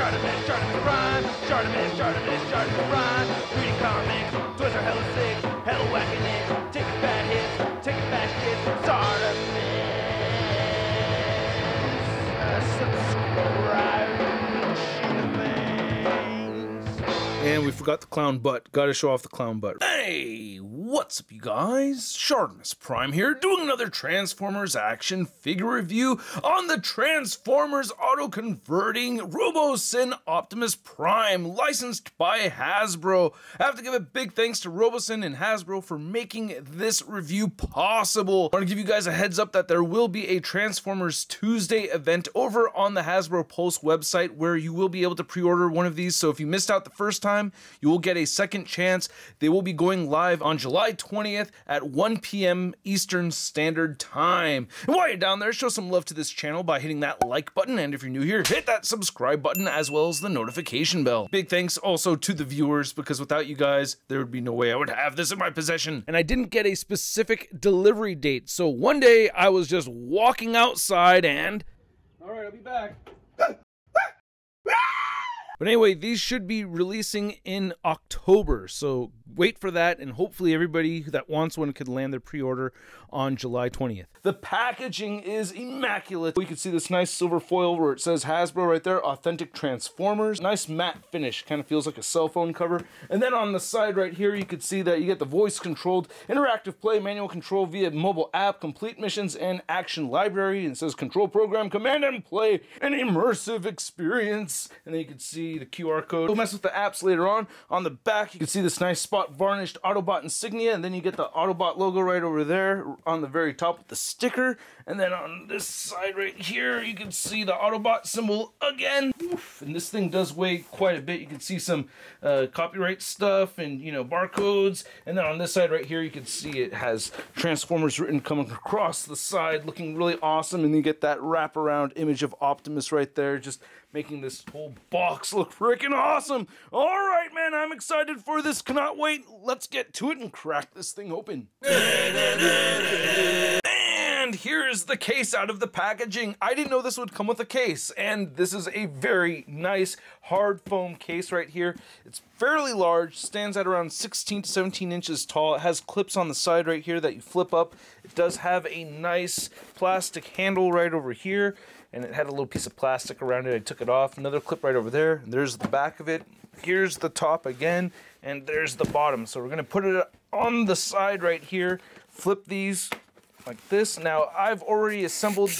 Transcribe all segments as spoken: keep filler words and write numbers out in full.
Shartimus, Shartimus Prime, Shartimus, Shartimus, Shartimus Prime. Reading comics, Toys R Us six, hell whacking it, taking bad hits, taking bad hits, Shartimus. Subscribe. And we forgot the clown butt. Gotta show off the clown butt. Hey, what's up, you guys? Shartimus Prime here, doing another Transformers action figure review on the Transformers auto-converting Robosen Optimus Prime, licensed by Hasbro. I have to give a big thanks to Robosen and Hasbro for making this review possible. I want to give you guys a heads up that there will be a Transformers Tuesday event over on the Hasbro Pulse website where you will be able to pre-order one of these, so if you missed out the first time, you will get a second chance. They will be going live on July twentieth at one p m Eastern Standard Time. And while you're down there, show some love to this channel by hitting that like button, and if you're new here, hit that subscribe button as well as the notification bell. Big thanks also to the viewers, because without you guys, there would be no way I would have this in my possession. And I didn't get a specific delivery date, so one day I was just walking outside and... All right, I'll be back. But anyway, these should be releasing in October, so wait for that, and hopefully everybody that wants one could land their pre-order on July twentieth. The packaging is immaculate. We can see this nice silver foil where it says Hasbro right there, Authentic Transformers. Nice matte finish, kind of feels like a cell phone cover. And then on the side right here, you can see that you get the voice-controlled, interactive play, manual control via mobile app, complete missions, and action library. And it says control program, command and play, an immersive experience. And then you can see the Q R code. We'll mess with the apps later on. On the back, you can see this nice spot varnished Autobot insignia, and then you get the Autobot logo right over there on the very top with the sticker. And then on this side right here, you can see the Autobot symbol again. Oof, and this thing does weigh quite a bit. You can see some uh, copyright stuff and, you know, barcodes. And then on this side right here, you can see it has Transformers written coming across the side, looking really awesome. And you get that wraparound image of Optimus right there, just making this whole box look freaking awesome. All right, man, I'm excited for this. Cannot wait. Let's get to it and crack this thing open. And here is the case out of the packaging. I didn't know this would come with a case, and this is a very nice hard foam case right here. It's fairly large, stands at around sixteen to seventeen inches tall. It has clips on the side right here that you flip up. It does have a nice plastic handle right over here, and it had a little piece of plastic around it. I took it off. Another clip right over there. There's the back of it. Here's the top again, and there's the bottom. So we're gonna put it on the side right here, flip these like this. Now, I've already assembled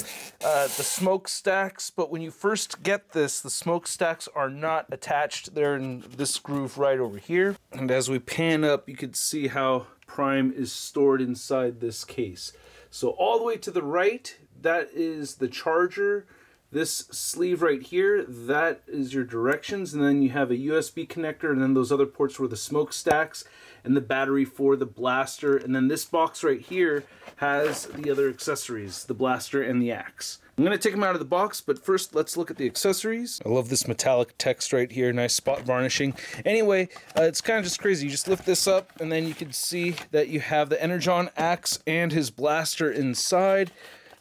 uh, the smokestacks, but when you first get this, the smokestacks are not attached. They're in this groove right over here. And as we pan up, you can see how Prime is stored inside this case. So all the way to the right, that is the charger. This sleeve right here, that is your directions, and then you have a U S B connector, and then those other ports were the smokestacks and the battery for the blaster. And then this box right here has the other accessories, the blaster and the axe. I'm gonna take them out of the box, but first let's look at the accessories. I love this metallic text right here, nice spot varnishing. Anyway, uh, it's kind of just crazy. You just lift this up, and then you can see that you have the Energon axe and his blaster inside.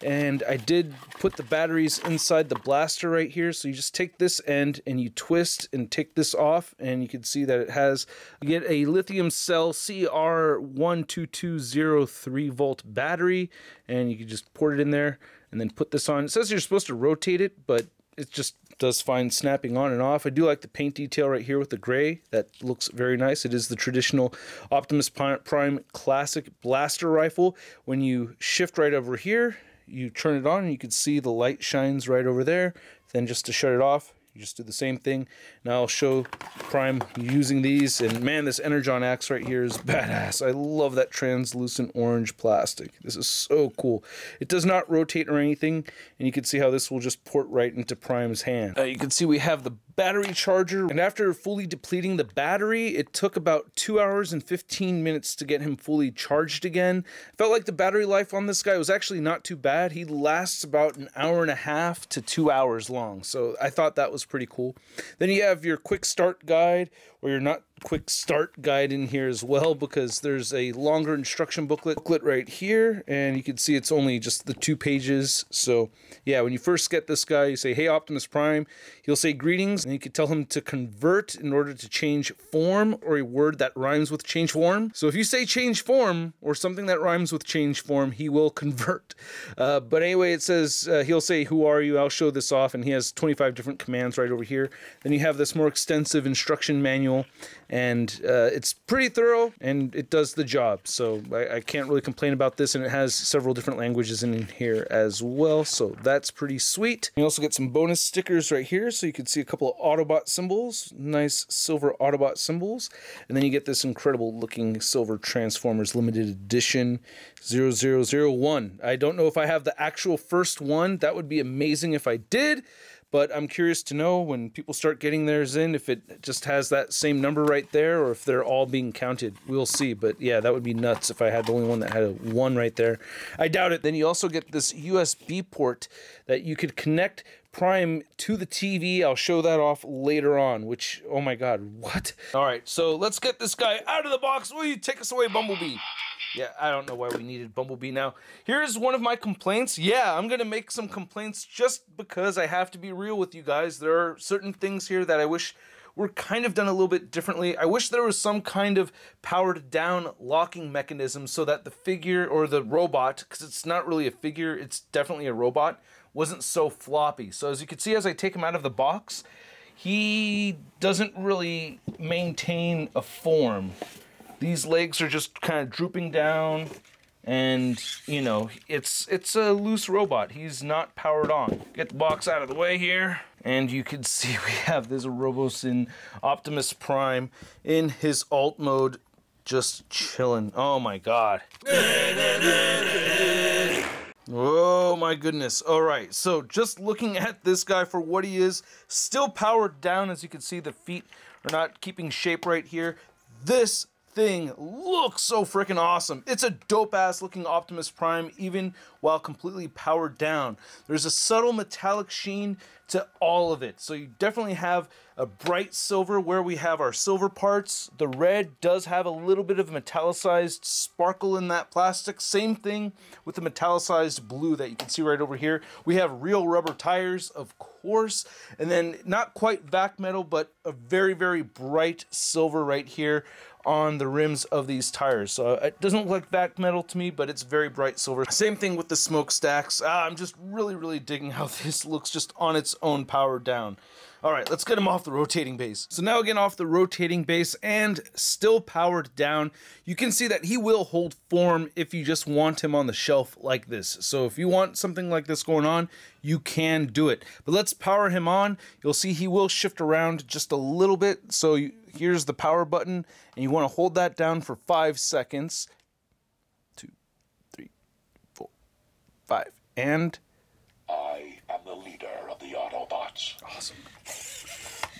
And I did put the batteries inside the blaster right here. So you just take this end and you twist and take this off, and you can see that it has, you get a lithium cell C R one two two zero three volt battery, and you can just port it in there and then put this on. It says you're supposed to rotate it, but it just does fine snapping on and off. I do like the paint detail right here with the gray. That looks very nice. It is the traditional Optimus Prime classic blaster rifle. When you shift right over here, you turn it on and you can see the light shines right over there. Then just to shut it off, you just do the same thing. Now I'll show Prime using these, and man, this Energon axe right here is badass. I love that translucent orange plastic. This is so cool. It does not rotate or anything, and you can see how this will just port right into Prime's hand. Uh, you can see we have the battery charger, and after fully depleting the battery, it took about two hours and fifteen minutes to get him fully charged again. Felt like the battery life on this guy was actually not too bad. He lasts about an hour and a half to two hours long, so I thought that was pretty cool. Then you have your quick start guide, where you're not quick start guide in here as well, because there's a longer instruction booklet right here, and you can see it's only just the two pages. So yeah, when you first get this guy, you say, hey, Optimus Prime, he'll say greetings, and you can tell him to convert in order to change form, or a word that rhymes with change form. So if you say change form or something that rhymes with change form, he will convert. Uh, but anyway, it says uh, he'll say, who are you? I'll show this off, and he has twenty-five different commands right over here. Then you have this more extensive instruction manual, and uh, it's pretty thorough, and it does the job. So I, I can't really complain about this, and it has several different languages in here as well, so that's pretty sweet. You also get some bonus stickers right here, so you can see a couple of Autobot symbols, nice silver Autobot symbols, and then you get this incredible looking silver Transformers limited edition zero zero zero one. I don't know if I have the actual first one. That would be amazing if I did, but I'm curious to know when people start getting theirs in, if it just has that same number right there, or if they're all being counted. We'll see, but yeah, that would be nuts if I had the only one that had a one right there. I doubt it. Then you also get this U S B port that you could connect Prime to the T V. I'll show that off later on, which, oh my god, what? All right, so let's get this guy out of the box. Will you take us away, Bumblebee? Yeah, I don't know why we needed Bumblebee now. Here's one of my complaints. Yeah, I'm gonna make some complaints just because I have to be real with you guys. There are certain things here that I wish were kind of done a little bit differently. I wish there was some kind of powered down locking mechanism so that the figure or the robot, because it's not really a figure, it's definitely a robot, wasn't so floppy. So as you can see, as I take him out of the box, he doesn't really maintain a form. These legs are just kind of drooping down, and you know, it's it's a loose robot. He's not powered on. Get the box out of the way here, and you can see we have this Robosen Optimus Prime in his alt mode, just chilling. Oh my god. Oh my goodness. All right, so just looking at this guy for what he is, still powered down. As you can see, the feet are not keeping shape right here. This thing looks so freaking awesome. It's a dope ass looking Optimus Prime, even while completely powered down. There's a subtle metallic sheen to all of it. So you definitely have a bright silver where we have our silver parts. The red does have a little bit of metallicized sparkle in that plastic. Same thing with the metallicized blue that you can see right over here. We have real rubber tires, of course, and then not quite vac metal, but a very, very bright silver right here on the rims of these tires. So it doesn't look like vac metal to me, but it's very bright silver. Same thing with the smokestacks. Ah, I'm just really, really digging how this looks just on its own, powered down. All right, let's get him off the rotating base. So now again, off the rotating base and still powered down, you can see that he will hold form if you just want him on the shelf like this. So if you want something like this going on, you can do it. But let's power him on. You'll see he will shift around just a little bit. So you, here's the power button, and you want to hold that down for five seconds. Two, three, four, five, and... I am the leader of the Autobots. Awesome.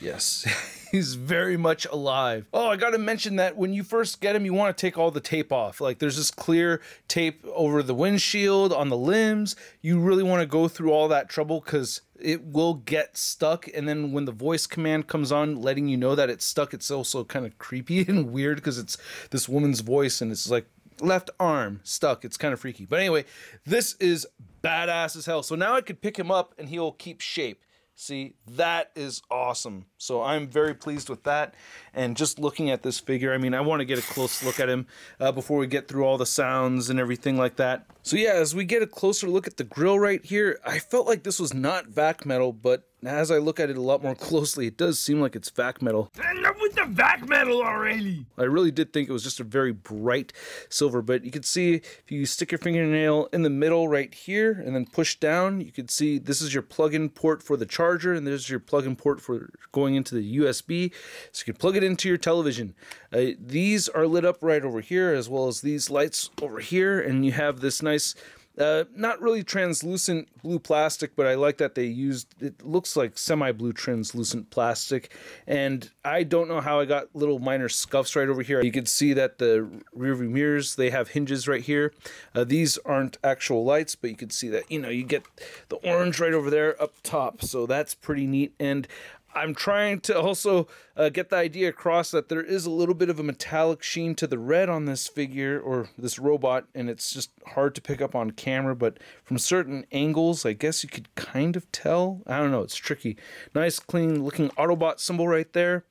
Yes, he's very much alive. Oh, I gotta mention that when you first get him, you wanna take all the tape off. Like, there's this clear tape over the windshield, on the limbs. You really wanna go through all that trouble, because it will get stuck, and then when the voice command comes on letting you know that it's stuck, it's also kind of creepy and weird, because it's this woman's voice, and it's like, left arm stuck. It's kind of freaky. But anyway, this is badass as hell. So now I could pick him up and he'll keep shape. See, that is awesome. So I'm very pleased with that. And just looking at this figure, I mean, I want to get a close look at him uh, before we get through all the sounds and everything like that. So yeah, as we get a closer look at the grill right here, I felt like this was not vac metal, but as I look at it a lot more closely, it does seem like it's vac metal. Enough with the vac metal already! I really did think it was just a very bright silver, but you can see if you stick your fingernail in the middle right here and then push down, you can see this is your plug-in port for the charger, and there's your plug-in port for going into the U S B, so you can plug it into your television. Uh, these are lit up right over here, as well as these lights over here, and you have this nice... Uh, not really translucent blue plastic, but I like that they used, it looks like semi-blue translucent plastic. And I don't know how I got little minor scuffs right over here. You can see that the rear view mirrors, they have hinges right here. Uh, these aren't actual lights, but you can see that, you know, you get the orange right over there up top. So that's pretty neat. And I'm trying to also uh, get the idea across that there is a little bit of a metallic sheen to the red on this figure or this robot, and it's just hard to pick up on camera, but from certain angles, I guess you could kind of tell. I don't know, it's tricky. Nice, clean looking Autobot symbol right there.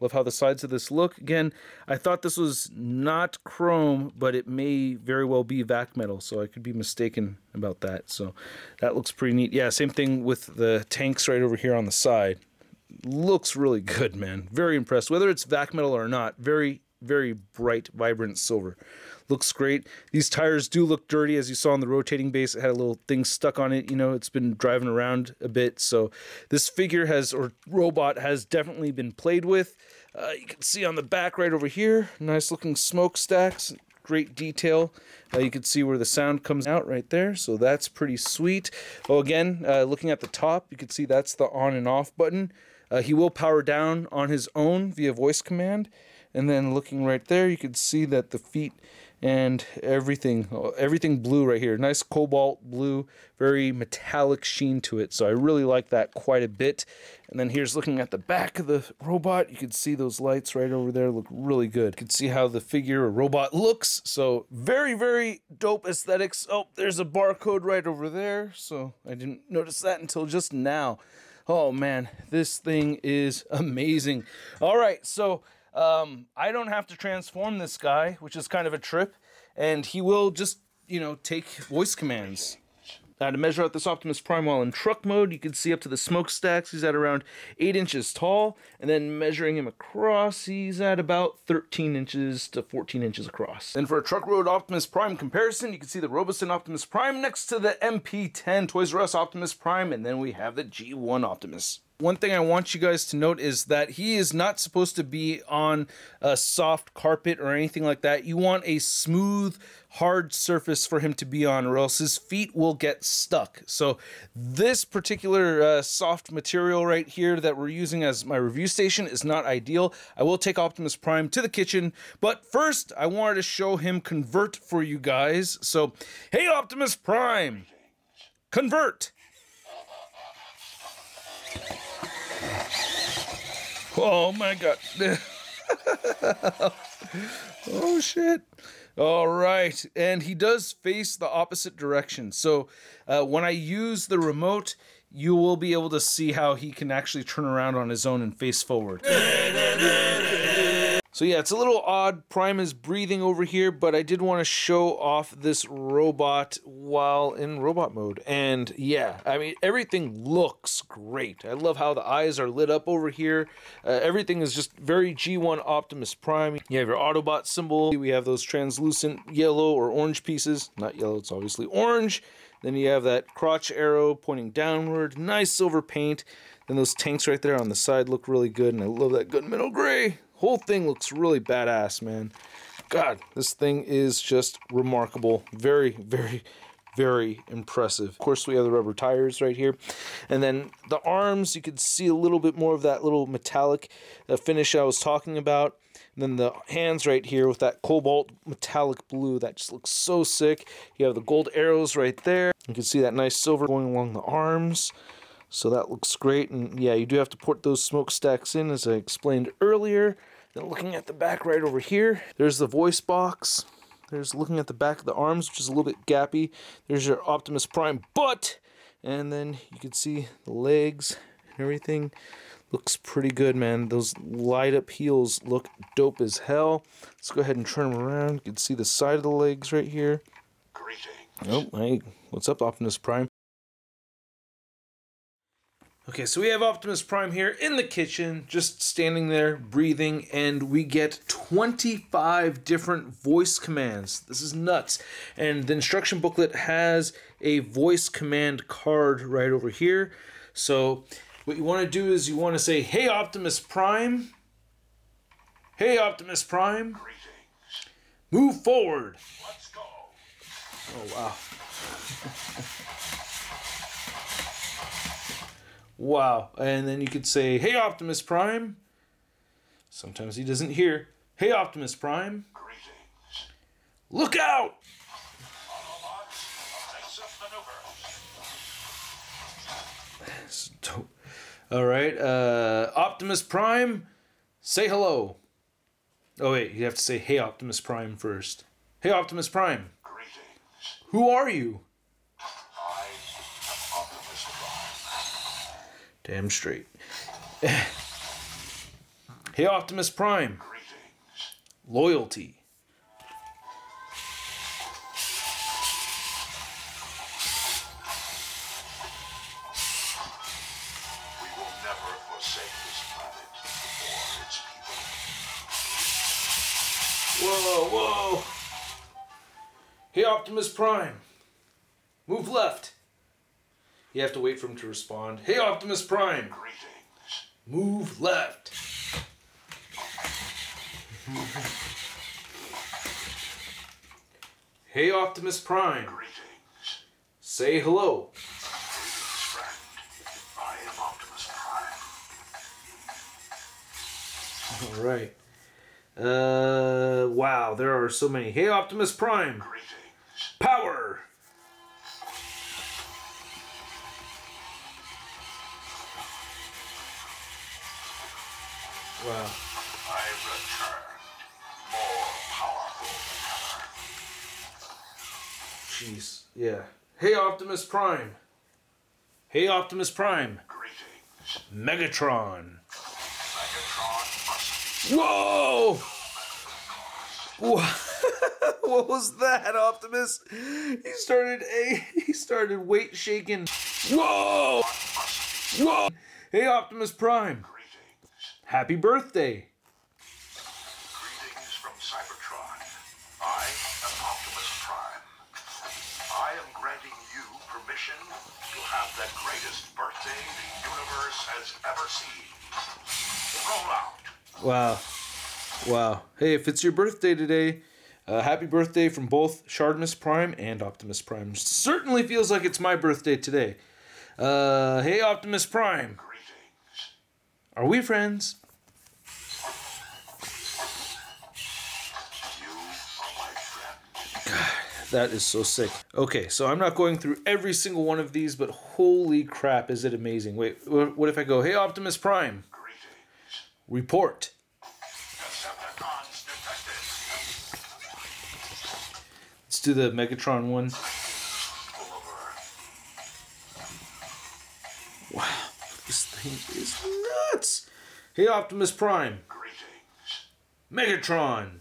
Love how the sides of this look. Again, I thought this was not chrome, but it may very well be vac metal, so I could be mistaken about that. So that looks pretty neat. Yeah, same thing with the tanks right over here on the side. Looks really good, man. Very impressed. Whether it's vac metal or not, very, very bright, vibrant silver. Looks great. These tires do look dirty, as you saw on the rotating base. It had a little thing stuck on it. You know, it's been driving around a bit. So this figure has, or robot has, definitely been played with. Uh, you can see on the back right over here, nice looking smokestacks. Great detail. Uh, you can see where the sound comes out right there, so that's pretty sweet. Oh, again, uh, looking at the top, you can see that's the on and off button. Uh, he will power down on his own via voice command. And then looking right there, you can see that the feet and everything, everything blue right here. Nice cobalt blue, very metallic sheen to it. So I really like that quite a bit. And then here's looking at the back of the robot. You can see those lights right over there look really good. You can see how the figure or robot looks. So very, very dope aesthetics. Oh, there's a barcode right over there. So I didn't notice that until just now. Oh man, this thing is amazing. All right, so um, I don't have to transform this guy, which is kind of a trip, and he will just, you know, take voice commands. Now to measure out this Optimus Prime while in truck mode, you can see up to the smokestacks, he's at around eight inches tall, and then measuring him across, he's at about thirteen inches to fourteen inches across. And for a truck road Optimus Prime comparison, you can see the Robosen Optimus Prime next to the M P ten Toys R Us Optimus Prime, and then we have the G one Optimus. One thing I want you guys to note is that he is not supposed to be on a soft carpet or anything like that. You want a smooth, hard surface for him to be on, or else his feet will get stuck. So this particular uh, soft material right here that we're using as my review station is not ideal. I will take Optimus Prime to the kitchen, but first I wanted to show him convert for you guys. So, hey Optimus Prime, convert. Oh my god. Oh shit. All right, and he does face the opposite direction. So uh, when I use the remote, you will be able to see how he can actually turn around on his own and face forward. So yeah, it's a little odd. Prime is breathing over here, but I did want to show off this robot while in robot mode. And yeah, I mean, everything looks great. I love how the eyes are lit up over here. Uh, everything is just very G one Optimus Prime. You have your Autobot symbol. We have those translucent yellow or orange pieces. Not yellow, it's obviously orange. Then you have that crotch arrow pointing downward. Nice silver paint. Then those tanks right there on the side look really good. And I love that good middle gray. Whole thing looks really badass, man. God, this thing is just remarkable. Very, very, very impressive. Of course, we have the rubber tires right here. And then the arms, you can see a little bit more of that little metallic uh, finish I was talking about. And then the hands right here with that cobalt metallic blue, that just looks so sick. You have the gold arrows right there. You can see that nice silver going along the arms. So that looks great, and yeah, you do have to port those smokestacks in, as I explained earlier. Then looking at the back right over here, there's the voice box. There's looking at the back of the arms, which is a little bit gappy. There's your Optimus Prime butt, and then you can see the legs and everything. Looks pretty good, man. Those light up heels look dope as hell. Let's go ahead and turn them around. You can see the side of the legs right here. Greetings. Oh, hey, what's up, Optimus Prime? Okay, so we have Optimus Prime here in the kitchen, just standing there, breathing, and we get twenty-five different voice commands. This is nuts. And the instruction booklet has a voice command card right over here. So what you want to do is you want to say, hey, Optimus Prime. Hey, Optimus Prime. Greetings. Move forward. Let's go. Oh, wow. Wow. And then you could say, hey, Optimus Prime. Sometimes he doesn't hear. Hey, Optimus Prime. Greetings. Look out! That's dope. All right. Uh, Optimus Prime, say hello. Oh, wait. You have to say, hey, Optimus Prime first. Hey, Optimus Prime. Greetings. Who are you? I am Optimus Prime. Damn straight. Hey, Optimus Prime. Greetings. Loyalty. We will never forsake this planet or its people. Whoa, whoa. Hey, Optimus Prime. Move left. You have to wait for him to respond. Hey, Optimus Prime. Greetings. Move left. Hey, Optimus Prime. Greetings. Say hello. Greetings, friend. I am Optimus Prime. All right. Uh, wow, there are so many. Hey, Optimus Prime. Greetings. Power. Wow. I return. Jeez, yeah. Hey, Optimus Prime. Hey, Optimus Prime. Greetings. Megatron. Megatron must be. Whoa! What was that, Optimus? He started a. He started weight shaking. Whoa! Whoa! Hey, Optimus Prime. Greetings. Happy birthday. The greatest birthday the universe has ever seen. Roll out. Wow. Wow. Hey, if it's your birthday today, uh, happy birthday from both Shartimus Prime and Optimus Prime. Certainly feels like it's my birthday today. Uh, hey, Optimus Prime. Greetings. Are we friends? That is so sick. Okay, so I'm not going through every single one of these, but holy crap, is it amazing. Wait, what if I go, hey, Optimus Prime. Greetings. Report. Decepticons detected. Let's do the Megatron one. Wow, this thing is nuts. Hey, Optimus Prime. Greetings. Megatron.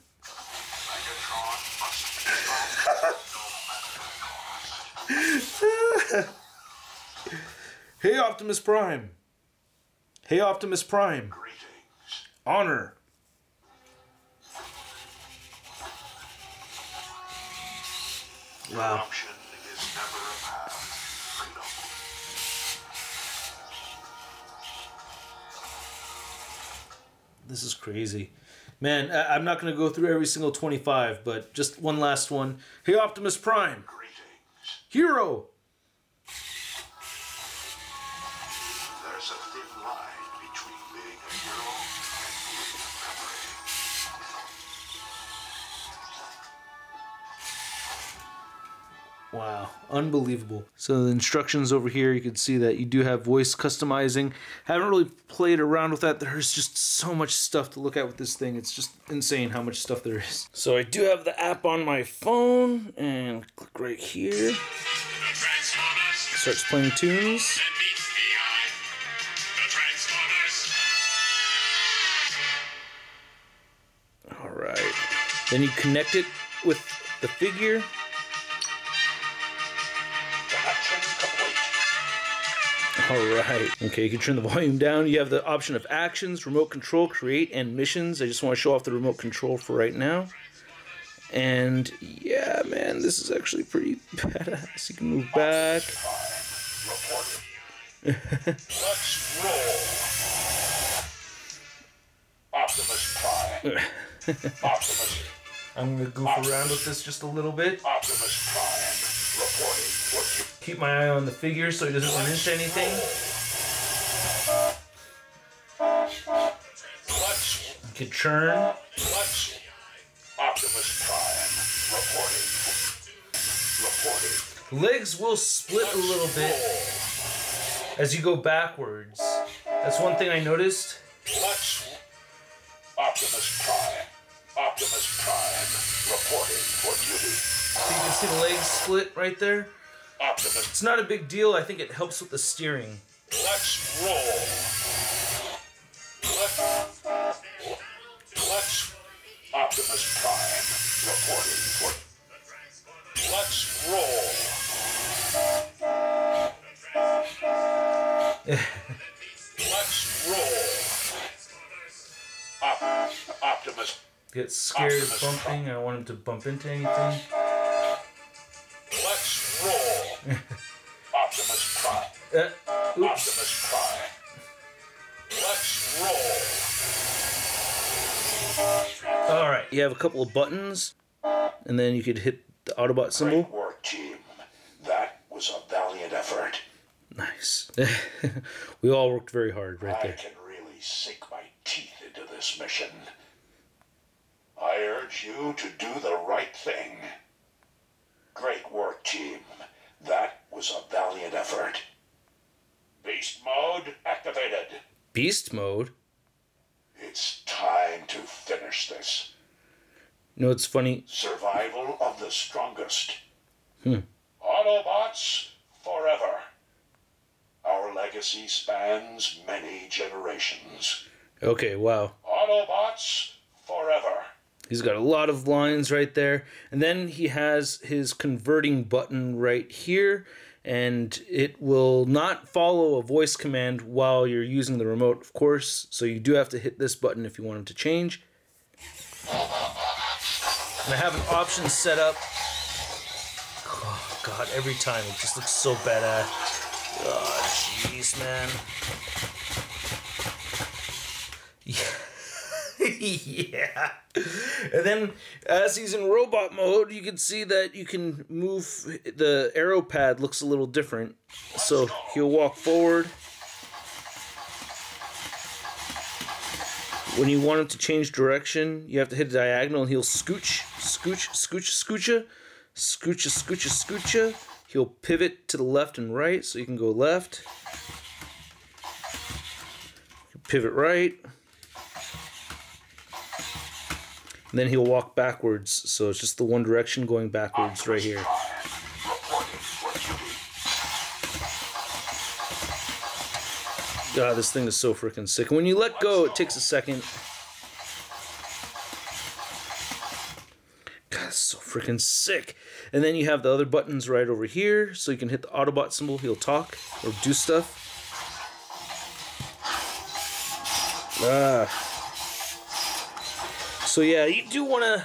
Hey, Optimus Prime. Hey, Optimus Prime. Greetings. Honor. Wow. Corruption is never a path. This is crazy. Man, I- I'm not going to go through every single twenty-five, but just one last one. Hey, Optimus Prime. Greetings. Hero. There's a thin line between being a hero and being a memory. Wow, unbelievable. So the instructions over here, you can see that you do have voice customizing. Haven't really played around with that. There's just so much stuff to look at with this thing. It's just insane how much stuff there is. So I do have the app on my phone and click right here. Starts playing tunes. Alright. Then you connect it with the figure. Alright. Okay, you can turn the volume down. You have the option of actions, remote control, create, and missions. I just want to show off the remote control for right now. And yeah, man, this is actually pretty badass. You can move back. Let's roll. Optimus Prime. Optimus. I'm going to goof Optimus. around with this just a little bit. Optimus Prime reporting. Keep my eye on the figure so he doesn't run into anything. could churn. Uh, let's Optimus Prime reporting. Reporting. Legs will split let's a little bit roll. As you go backwards. That's one thing I noticed. Let's Optimus Prime. Optimus Prime reporting for duty. So you can see the legs split right there. Optimus. It's not a big deal. I think it helps with the steering. Let's roll. Let's, let's Optimus Prime reporting for. Let's roll. Let's roll. Op, Optimus. Get scared Optimus of bumping. Prime. I don't want him to bump into anything. Let's roll. Optimus Prime. Uh, Optimus Prime. Let's roll. Alright, you have a couple of buttons, and then you could hit the Autobot symbol. Great work, team. That was a valiant effort. Nice. We all worked very hard right there. I can really sink my teeth into this mission. I urge you to do the right thing. Great work, team. That was a valiant effort. Beast mode activated. Beast mode? It's time to finish this. You know, it's funny. Survival of the strongest. Hmm. Autobots forever. Our legacy spans many generations. Okay, wow. Autobots forever. He's got a lot of lines right there. And then he has his converting button right here. And it will not follow a voice command while you're using the remote, of course. So you do have to hit this button if you want them to change. And I have an option set up. Oh, God, every time. It just looks so badass. Oh, jeez, man. Yeah. And then as he's in robot mode, you can see that you can move. The arrow pad looks a little different. So he'll walk forward. When you want him to change direction, you have to hit diagonal and he'll scooch, scooch, scooch, scoocha, scoocha, scoocha, scoocha. He'll pivot to the left and right, so you can go left. Pivot right. And then he'll walk backwards, so it's just the one direction going backwards right here. God, this thing is so freaking sick. And when you let go, it takes a second. God, it's so freaking sick. And then you have the other buttons right over here, so you can hit the Autobot symbol. He'll talk or do stuff. Ah. So yeah, you do want to...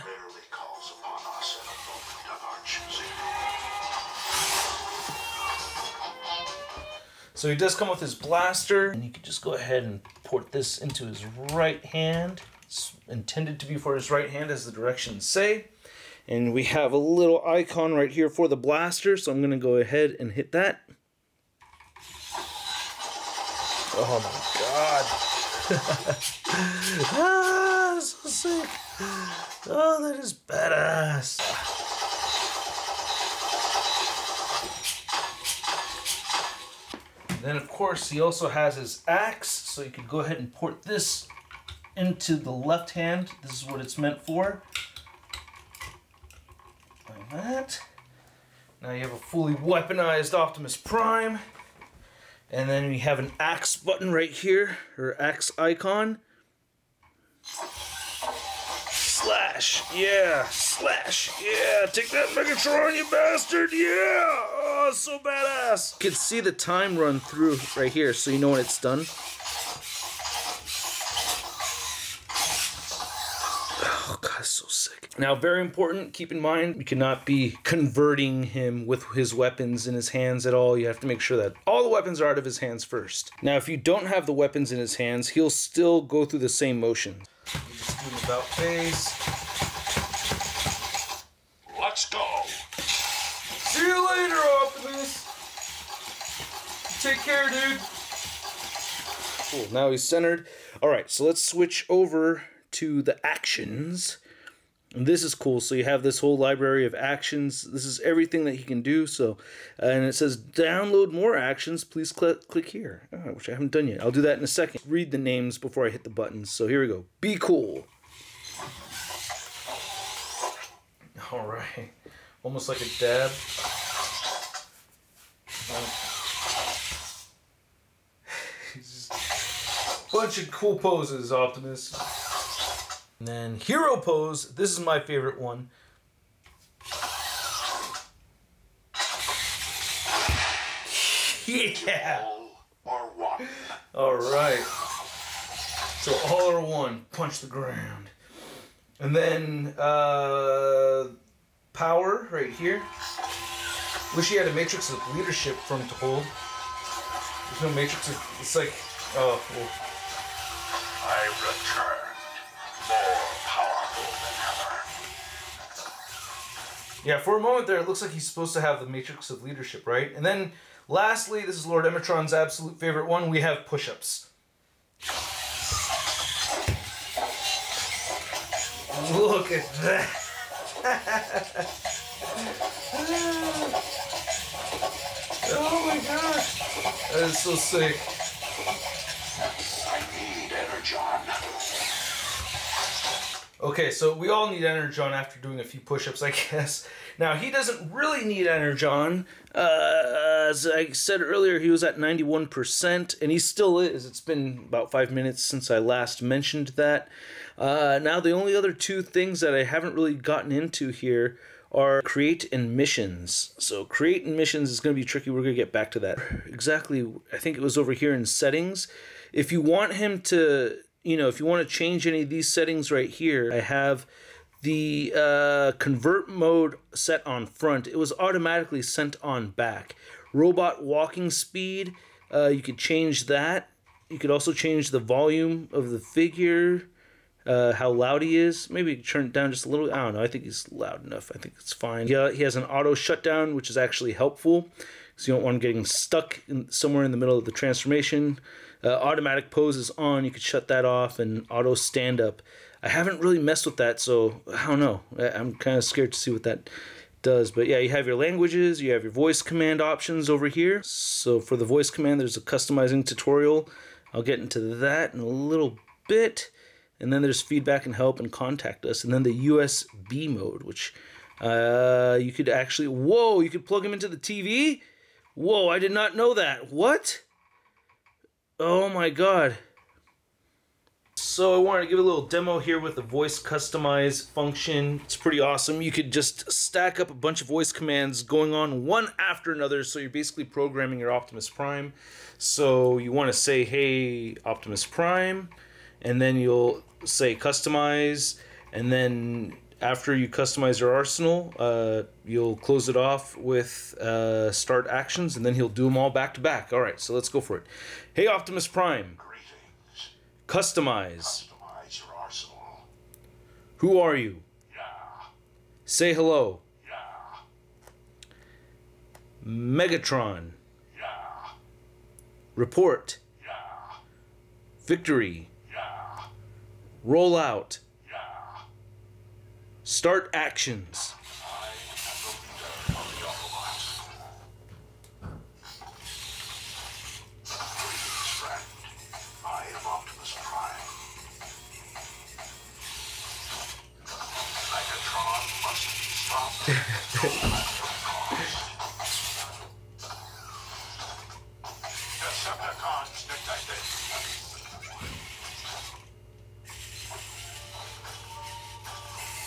So he does come with his blaster, and you can just go ahead and port this into his right hand. It's intended to be for his right hand, as the directions say. And we have a little icon right here for the blaster, so I'm going to go ahead and hit that. Oh my God. Ah! So sick. Oh, that is badass. And then, of course, he also has his axe, so you can go ahead and port this into the left hand. This is what it's meant for. Like that. Now you have a fully weaponized Optimus Prime. And then we have an axe button right here, or axe icon. Slash, yeah, slash, yeah, take that Megatron, you bastard, yeah, oh, so badass. You can see the time run through right here, so you know when it's done. Oh, God, so sick. Now, very important, keep in mind, you cannot be converting him with his weapons in his hands at all. You have to make sure that all the weapons are out of his hands first. Now, if you don't have the weapons in his hands, he'll still go through the same motion. You just do an about face. Let's go. See you later, Optimus. Take care, dude. Cool, now he's centered. All right, so let's switch over to the actions. And this is cool. So you have this whole library of actions. This is everything that he can do. So, uh, and it says download more actions. Please cl- click here, oh, which I haven't done yet. I'll do that in a second. Read the names before I hit the buttons. So here we go. Be cool. All right. Almost like a dab. Just a bunch of cool poses, Optimus. And then hero pose. This is my favorite one. Yeah. All are one. All right. So all are one. Punch the ground. And then uh, power right here. Wish he had a Matrix of Leadership for him to hold. There's no Matrix of... It's like... Oh, well. I return. Yeah, for a moment there, it looks like he's supposed to have the Matrix of Leadership, right? And then, lastly, this is Lord Emetron's absolute favorite one. We have push-ups. Look at that. Oh my gosh. That is so sick. I need Energon. Okay, so we all need Energon after doing a few push-ups, I guess. Now, he doesn't really need Energon. Uh, as I said earlier, he was at ninety-one percent, and he still is. It's been about five minutes since I last mentioned that. Uh, now, the only other two things that I haven't really gotten into here are create and missions. So create and missions is going to be tricky. We're going to get back to that. Exactly, I think it was over here in settings. If you want him to... You know, if you want to change any of these settings right here, I have the uh, convert mode set on front. It was automatically sent on back. Robot walking speed, uh, you could change that. You could also change the volume of the figure, uh, how loud he is. Maybe turn it down just a little. I don't know. I think he's loud enough. I think it's fine. Yeah, he has an auto shutdown, which is actually helpful. So you don't want him getting stuck in, somewhere in the middle of the transformation. Uh, automatic pose is on. You could shut that off and auto stand up. I haven't really messed with that, so I don't know. I, I'm kind of scared to see what that does. But yeah, you have your languages. You have your voice command options over here. So for the voice command, there's a customizing tutorial. I'll get into that in a little bit. And then there's feedback and help and contact us. And then the U S B mode, which uh, you could actually... Whoa, you could plug him into the T V? Whoa, I did not know that. What? Oh my god. So I wanted to give a little demo here with the voice customize function. It's pretty awesome. You could just stack up a bunch of voice commands going on one after another. So you're basically programming your Optimus Prime. So you want to say, hey, Optimus Prime. And then you'll say customize. And then after you customize your arsenal, uh, you'll close it off with uh, start actions, and then he'll do them all back to back. All right, so let's go for it. Hey, Optimus Prime. Greetings. Customize. Customize your arsenal. Who are you? Yeah. Say hello. Yeah. Megatron. Yeah. Report. Yeah. Victory. Yeah. Roll out. Start actions. I am the leader of the Autobot. Greetings, friend. I am Optimus Prime. Megatron must be stopped. Decepticons detected.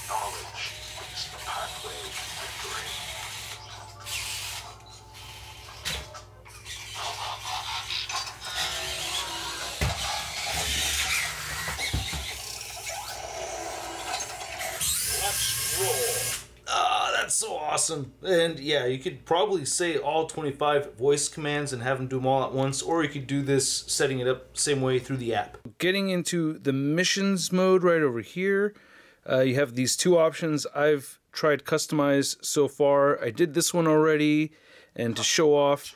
Knowledge is the pathway to victory. Let's roll. Ah, that's so awesome. And yeah, you could probably say all twenty-five voice commands and have them do them all at once, or you could do this setting it up same way through the app. Getting into the missions mode right over here. Uh, you have these two options. I've tried customize so far. I did this one already, and to show off,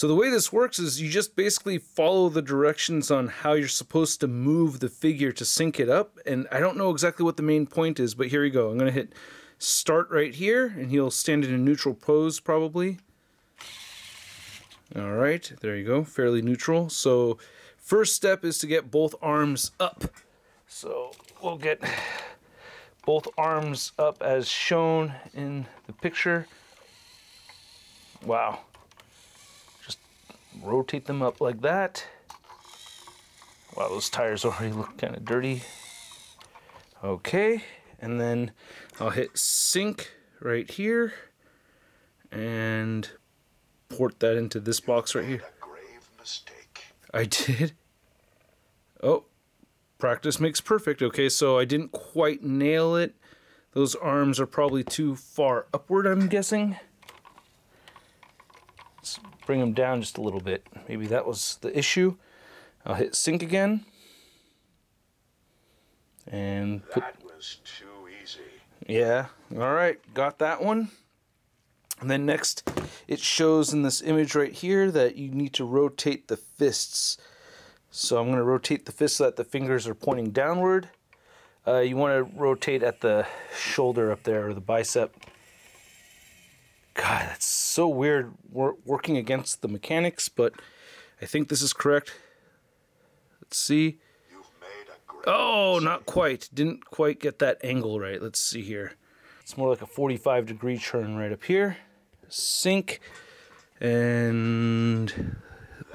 So the way this works is you just basically follow the directions on how you're supposed to move the figure to sync it up. And I don't know exactly what the main point is, but here we go. I'm going to hit start right here, and he'll stand in a neutral pose probably. All right, there you go, fairly neutral. So first step is to get both arms up. So we'll get both arms up as shown in the picture. Wow. Rotate them up like that. Wow, those tires already look kind of dirty. Okay, and then I'll hit sync right here and port that into this box right here. A grave mistake. I did. Oh, practice makes perfect. Okay, so I didn't quite nail it. Those arms are probably too far upward, I'm guessing. Bring them down just a little bit. Maybe that was the issue. I'll hit sync again. And put... That was too easy. Yeah. All right. Got that one. And then next, it shows in this image right here that you need to rotate the fists. So I'm going to rotate the fists so that the fingers are pointing downward. Uh, you want to rotate at the shoulder up there, or the bicep. God, that's so weird wor working against the mechanics, but I think this is correct. Let's see. You've made a great oh, mistake. Not quite. Didn't quite get that angle right. Let's see here. It's more like a forty-five degree turn right up here. Sync. And...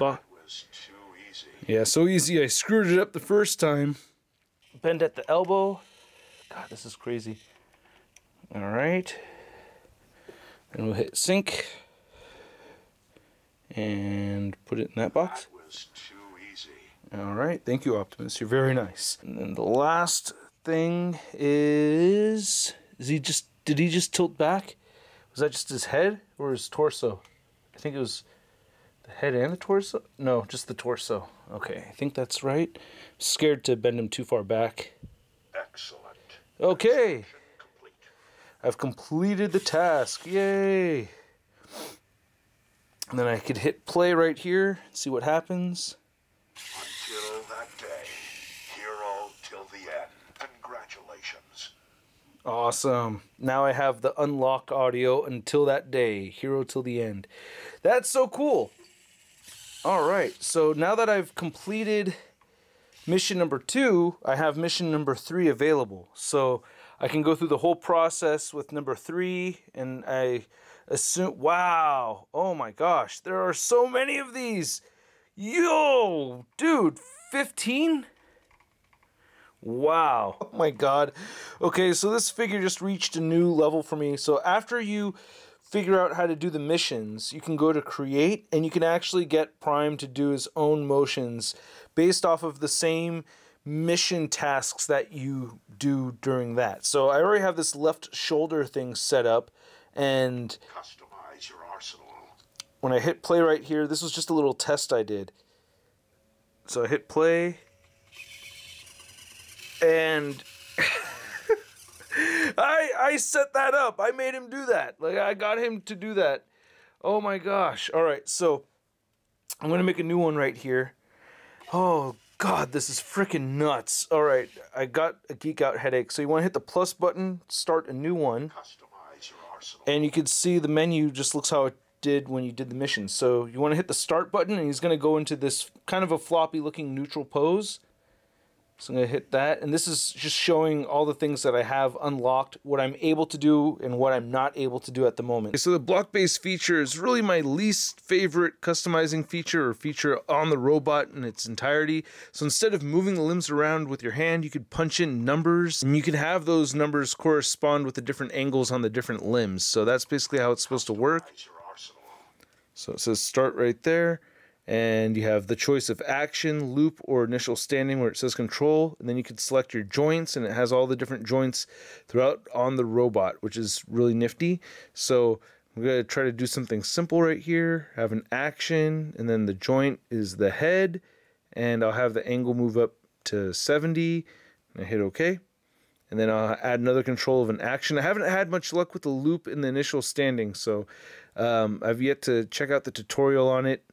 That was too easy. Yeah, so easy. I screwed it up the first time. Bend at the elbow. God, this is crazy. All right. And we'll hit sync and put it in that box. That was too easy. All right, thank you, Optimus. You're very nice. And then the last thing is, is he just, did he just tilt back? Was that just his head or his torso? I think it was the head and the torso. No, just the torso. Okay, I think that's right. I'm scared to bend him too far back. Excellent. Okay. I've completed the task, yay! And then I could hit play right here and see what happens. Until that day, hero till the end. Congratulations. Awesome. Now I have the unlock audio, until that day, hero till the end. That's so cool. All right, so now that I've completed mission number two, I have mission number three available. So I can go through the whole process with number three, and I assume, wow, oh my gosh, there are so many of these. Yo, dude, fifteen? Wow, oh my God. Okay, so this figure just reached a new level for me. So after you figure out how to do the missions, you can go to create, and you can actually get Prime to do his own motions based off of the same mission tasks that you do during that. So I already have this left shoulder thing set up, and customize your arsenal. When I hit play right here, this was just a little test I did. So I hit play, and I I set that up. I made him do that. Like, I got him to do that. Oh my gosh. All right, so I'm gonna make a new one right here. Oh God, this is freaking nuts. All right, I got a geek out headache. So you want to hit the plus button, start a new one. Customize your arsenal. And you can see the menu just looks how it did when you did the mission. So you want to hit the start button, and he's going to go into this kind of a floppy looking neutral pose. So I'm going to hit that. And this is just showing all the things that I have unlocked, what I'm able to do and what I'm not able to do at the moment. So the block-based feature is really my least favorite customizing feature or feature on the robot in its entirety. So instead of moving the limbs around with your hand, you could punch in numbers, and you can have those numbers correspond with the different angles on the different limbs. So that's basically how it's supposed to work. So it says start right there. And you have the choice of action, loop, or initial standing where it says control. And then you can select your joints, and it has all the different joints throughout on the robot, which is really nifty. So I'm going to try to do something simple right here. Have an action, and then the joint is the head. And I'll have the angle move up to seventy. And I hit OK. And then I'll add another control of an action. I haven't had much luck with the loop in the initial standing, so um, I've yet to check out the tutorial on it.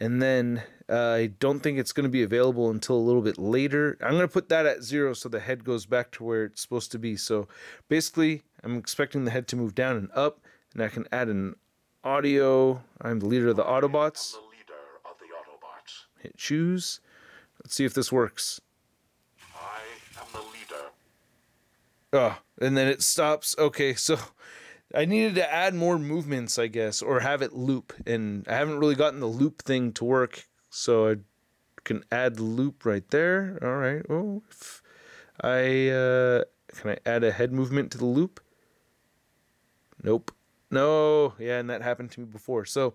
And then uh, I don't think it's going to be available until a little bit later. I'm going to put that at zero so the head goes back to where it's supposed to be. So basically, I'm expecting the head to move down and up, and I can add an audio. I'm the leader of the Autobots. I'm the leader of the Autobots. Hit choose. Let's see if this works. I am the leader. Oh, and then it stops. Okay, so I needed to add more movements, I guess, or have it loop. And I haven't really gotten the loop thing to work, so I can add loop right there. All right. Oh, if I uh, can I add a head movement to the loop? Nope. No. Yeah, and that happened to me before. So,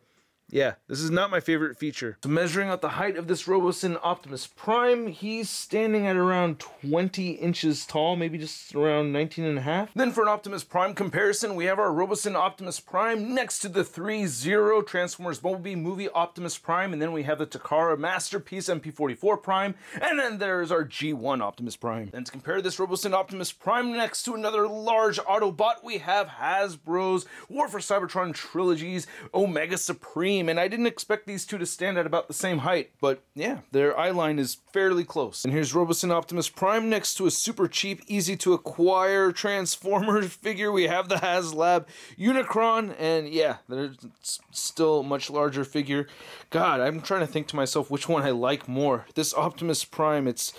yeah, this is not my favorite feature. So measuring out the height of this Robosen Optimus Prime, he's standing at around twenty inches tall, maybe just around nineteen and a half. Then for an Optimus Prime comparison, we have our Robosen Optimus Prime next to the three zero Transformers Bumblebee movie Optimus Prime, and then we have the Takara Masterpiece M P forty-four Prime, and then there's our G one Optimus Prime. Then to compare this Robosen Optimus Prime next to another large Autobot, we have Hasbro's War for Cybertron Trilogy's Omega Supreme. And I didn't expect these two to stand at about the same height, but yeah, their eye line is fairly close. And here's Robosen Optimus Prime next to a super cheap, easy to acquire Transformers figure. We have the HasLab Unicron, and yeah, there's still a much larger figure. God, I'm trying to think to myself which one I like more. This Optimus Prime, it's,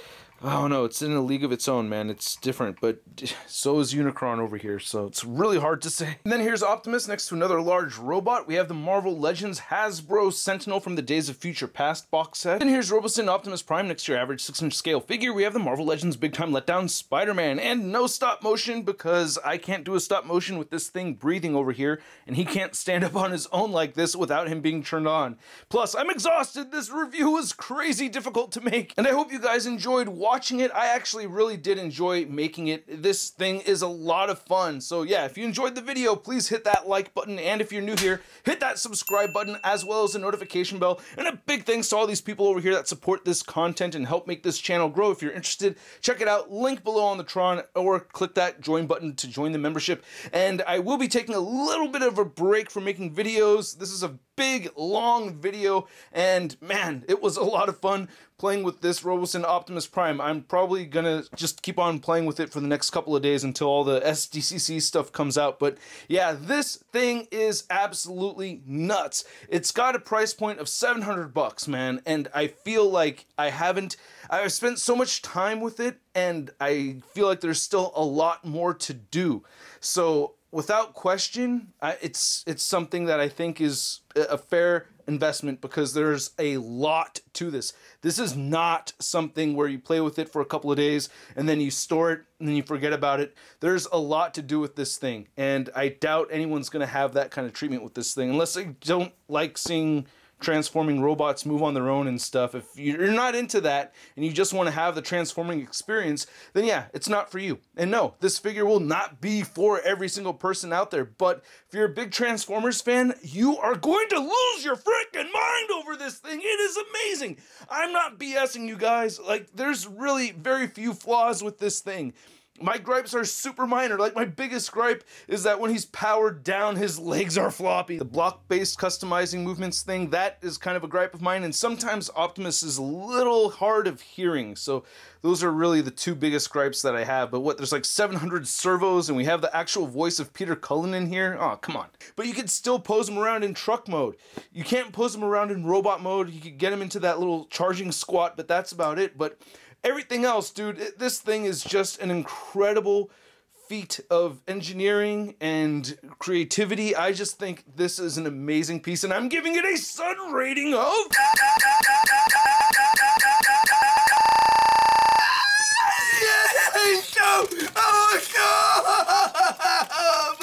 oh no, it's in a league of its own, man. It's different, but so is Unicron over here, so it's really hard to say. And then here's Optimus next to another large robot. We have the Marvel Legends Hasbro Sentinel from the Days of Future Past box set. And here's Robosen Optimus Prime next to your average six inch scale figure. We have the Marvel Legends Big Time Letdown Spider-Man, and no stop motion because I can't do a stop motion with this thing breathing over here, and he can't stand up on his own like this without him being turned on. Plus, I'm exhausted. This review was crazy difficult to make, and I hope you guys enjoyed watching Watching it. I actually really did enjoy making it. This thing is a lot of fun. So yeah, if you enjoyed the video, please hit that like button. And if you're new here, hit that subscribe button as well as the notification bell. And a big thanks to all these people over here that support this content and help make this channel grow. If you're interested, check it out. Link below on the Tron, or click that join button to join the membership. And I will be taking a little bit of a break from making videos. This is a big, long video, and man, it was a lot of fun playing with this Robosen Optimus Prime. I'm probably gonna just keep on playing with it for the next couple of days until all the S D C C stuff comes out, but yeah, this thing is absolutely nuts. It's got a price point of seven hundred bucks, man, and I feel like I haven't, I've spent so much time with it, and I feel like there's still a lot more to do. So without question, I, it's it's something that I think is a fair investment because there's a lot to this. This is not something where you play with it for a couple of days and then you store it and then you forget about it. There's a lot to do with this thing, and I doubt anyone's going to have that kind of treatment with this thing unless they don't like seeing transforming robots move on their own and stuff. If you're not into that and you just want to have the transforming experience, then yeah, it's not for you. And no, this figure will not be for every single person out there, but if you're a big Transformers fan, you are going to lose your freaking mind over this thing. It is amazing. I'm not BSing you guys. Like, there's really very few flaws with this thing. My gripes are super minor. Like, my biggest gripe is that when he's powered down, his legs are floppy. The block-based customizing movements thing, that is kind of a gripe of mine, and sometimes Optimus is a little hard of hearing, so those are really the two biggest gripes that I have. But what, there's like seven hundred servos, and we have the actual voice of Peter Cullen in here? Oh, come on. But you can still pose him around in truck mode. You can't pose him around in robot mode. You can get him into that little charging squat, but that's about it. But everything else, dude, it, this thing is just an incredible feat of engineering and creativity. I just think this is an amazing piece, and I'm giving it a sun rating of...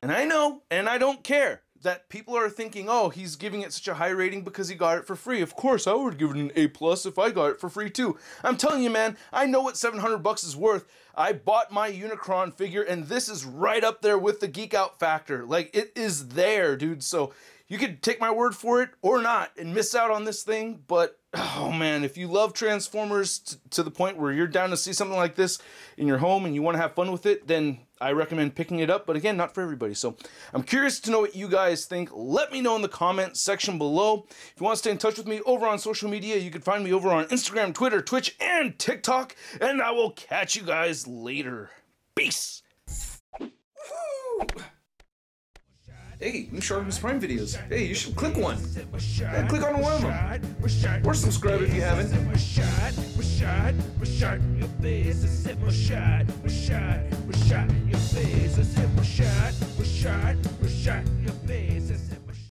And I know, and I don't care that people are thinking, oh, he's giving it such a high rating because he got it for free. Of course, I would give it an A plus if I got it for free too. I'm telling you, man, I know what seven hundred bucks is worth. I bought my Unicron figure, and this is right up there with the geek out factor. Like, it is there, dude. So you could take my word for it or not and miss out on this thing, but oh man, if you love Transformers to the point where you're down to see something like this in your home and you want to have fun with it, then I recommend picking it up, but again, not for everybody. So I'm curious to know what you guys think. Let me know in the comment section below. If you want to stay in touch with me over on social media, you can find me over on Instagram, Twitter, Twitch, and TikTok, and I will catch you guys later. Peace! Woo! Hey, new Shartimus Prime videos. Hey, you should click one. Yeah, click on one of them. Or subscribe if you haven't. Shot, shot, shot, shot,